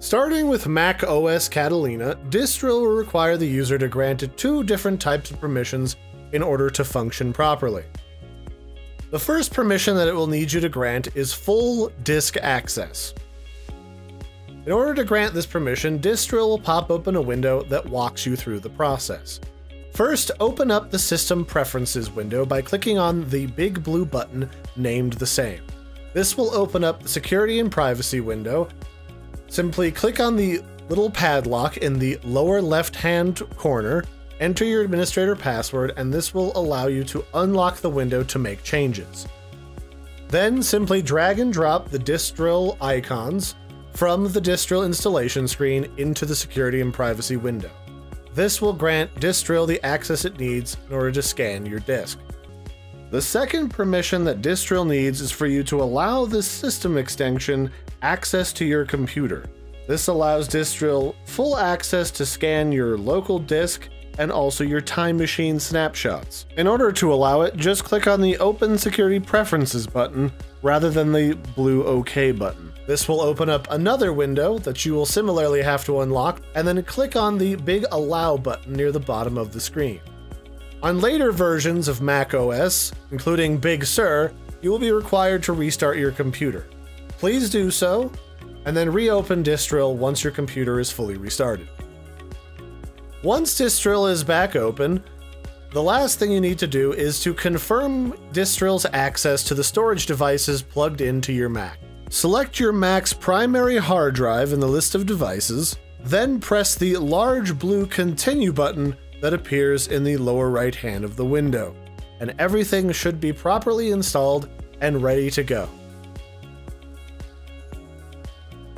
Starting with macOS Catalina, Disk Drill will require the user to grant it two different types of permissions in order to function properly. The first permission that it will need you to grant is full disk access. In order to grant this permission, Disk Drill will pop open a window that walks you through the process. First, open up the System Preferences window by clicking on the big blue button named the same. This will open up the Security and Privacy window. Simply click on the little padlock in the lower left-hand corner, enter your administrator password, and this will allow you to unlock the window to make changes. Then simply drag and drop the Disk Drill icons from the Disk Drill installation screen into the Security and Privacy window. This will grant Disk Drill the access it needs in order to scan your disk. The second permission that Disk Drill needs is for you to allow this system extension access to your computer. This allows Disk Drill full access to scan your local disk and also your Time Machine snapshots. In order to allow it, just click on the Open Security Preferences button rather than the blue OK button. This will open up another window that you will similarly have to unlock, and then click on the big Allow button near the bottom of the screen. On later versions of macOS, including Big Sur, you will be required to restart your computer. Please do so, and then reopen Disk Drill once your computer is fully restarted. Once Disk Drill is back open, the last thing you need to do is to confirm Disk Drill's access to the storage devices plugged into your Mac. Select your Mac's primary hard drive in the list of devices, then press the large blue Continue button that appears in the lower right hand of the window, and everything should be properly installed and ready to go.